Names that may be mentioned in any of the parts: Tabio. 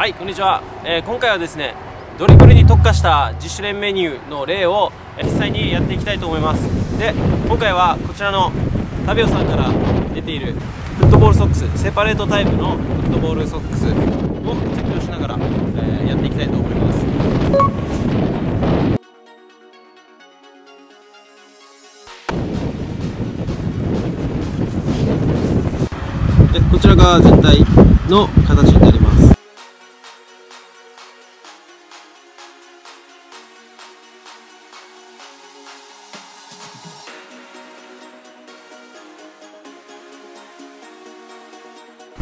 はい、こんにちは。今回はですね、ドリブルに特化した自主練メニューの例を実際にやっていきたいと思います。で、今回はこちらのタビオさんから出ているフットボールソックス、セパレートタイプのフットボールソックスを着用しながら、やっていきたいと思います。で、こちらが全体の形になります。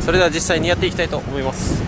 それでは実際にやっていきたいと思います。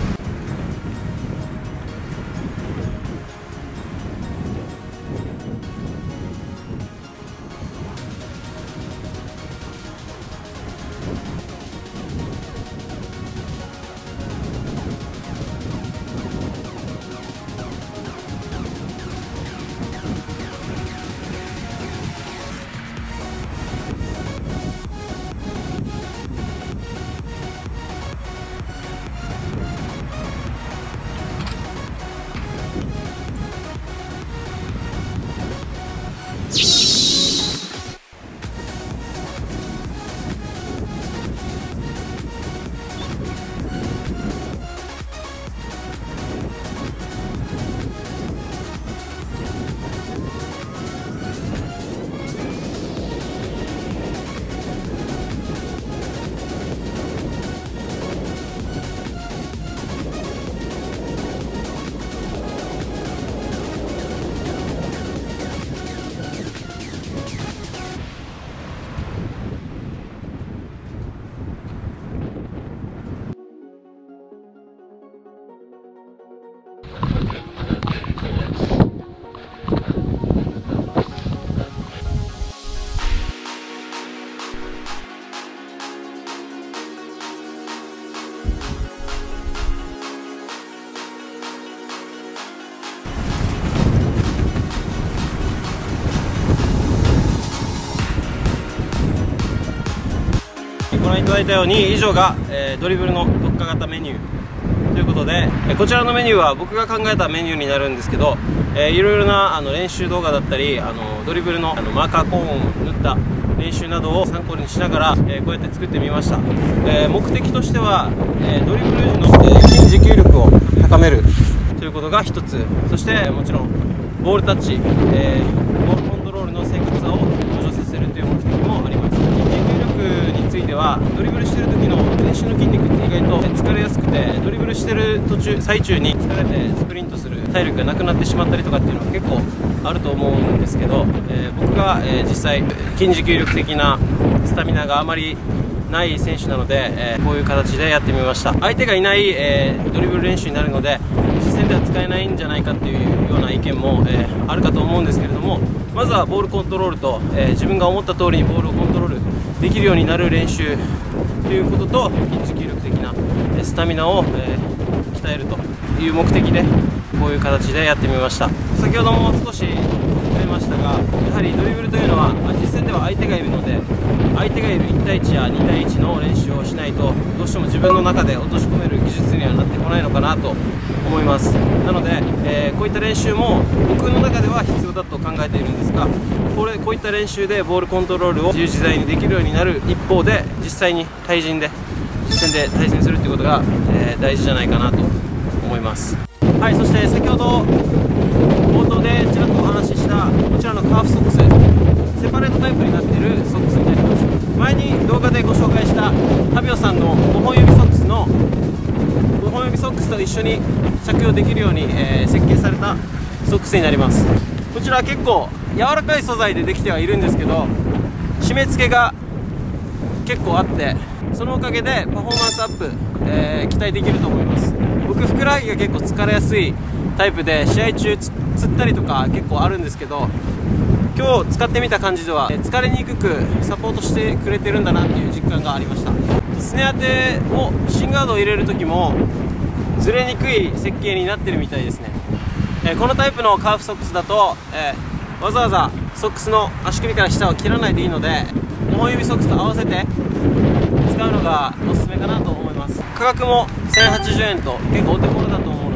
ご覧いただいたように、以上がドリブルの特化型メニューということで、こちらのメニューは僕が考えたメニューになるんですけど、いろいろな練習動画だったり、ドリブルのマーカーコーンを塗った練習などを参考にしながら、こうやって作ってみました。目的としては、ドリブル時の持久力を高めるということが一つ、そしてもちろんボールタッチ、ボールコントロールの正確さを向上させるという目的もあります。ドリブルしてる時の全身の筋肉って意外と疲れやすくて、ドリブルしてる途中最中に疲れてスプリントする体力がなくなってしまったりとかっていうのは結構あると思うんですけど、僕が実際筋持久力的なスタミナがあまりない選手なので、こういう形でやってみました。相手がいない、ドリブル練習になるので、実戦では使えないんじゃないかっていうような意見も、あるかと思うんですけれども、まずはボールコントロールと、自分が思った通りにボールをコントロールできるようになる練習ということと、筋持久力的なスタミナを、鍛えるという目的でこういう形でやってみました。先ほども少し触れましたが、やはりドリブルというのは実戦では相手がいるので、相手がいる1対1や2対1の練習をしないと、どうしても自分の中で落とし込める技術にはなってこないのかなと思います。なので、こういった練習も僕の中では必要だと考えているんですが、こういった練習でボールコントロールを自由自在にできるようになる一方で、実際に実戦で対戦するということが、大事じゃないかなと思います。はい、そして先ほど冒頭でちらっとお話ししたこちらのカーフソックス、セパレートタイプになっているソックスになります。前に動画でご紹介したタビオさんの5本指ソックスと一緒に着用できるように、設計されたソックスになります。こちらは結構柔らかい素材でできてはいるんですけど、締め付けが結構あって、そのおかげでパフォーマンスアップ、期待できると思います。僕、ふくらはぎが結構疲れやすいタイプで、試合中つったりとか結構あるんですけど、今日使ってみた感じでは疲れにくくサポートしてくれてるんだなっていう実感がありました。すね当てを芯ガードを入れる時もずれにくい設計になってるみたいですね。このタイプのカーフソックスだと、わざわざソックスの足首から下を切らないでいいので、5本指ソックスと合わせて使うのがおすすめかなと思います。価格も1080円と結構お手頃だと思う。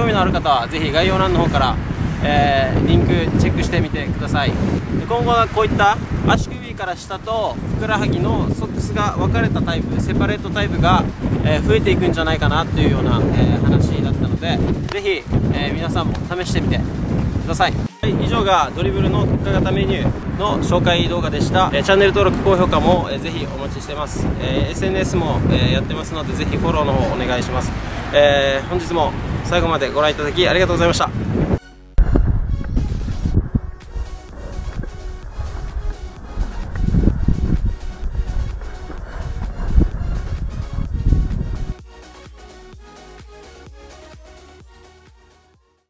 興味のある方はぜひ概要欄の方から、リンクチェックしてみてください。今後はこういった足首から下とふくらはぎのソックスが分かれたタイプ、セパレートタイプが、増えていくんじゃないかなというような、話だったので、ぜひ、皆さんも試してみてください。以上がドリブルの特化型メニューの紹介動画でした。チャンネル登録、高評価もぜひお待ちしてます。SNS もやってますので、ぜひフォローの方お願いします。本日も最後までご覧いただきありがとうございました。